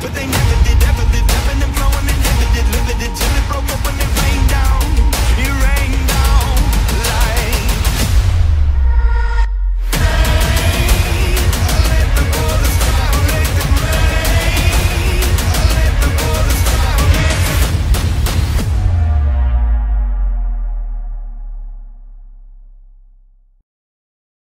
but they never did. Ever lived, ebbing and flowing, and limited, limited till it broke up and it rained down. It rained.